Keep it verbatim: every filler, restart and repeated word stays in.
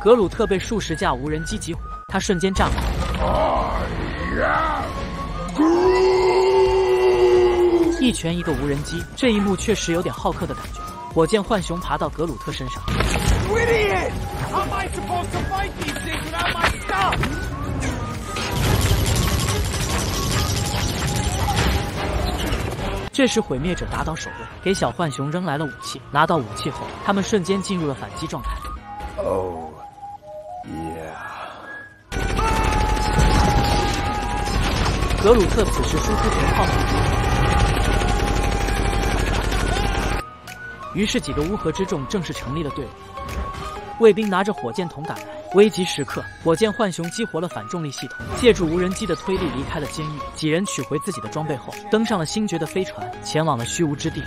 格鲁特被数十架无人机击毁，他瞬间炸了，一拳一个无人机。这一幕确实有点浩克的感觉。火箭浣熊爬到格鲁特身上。 这时，毁灭者打倒守卫，给小浣熊扔来了武器。拿到武器后，他们瞬间进入了反击状态。Oh, yeah. 格鲁特此时输出重炮满，于是几个乌合之众正式成立了队伍。卫兵拿着火箭筒赶来。危急时刻，火箭浣熊激活了反重力系统，借助无人机的推力离开了监狱。几人取回自己的装备后，登上了星爵的飞船，前往了虚无之地。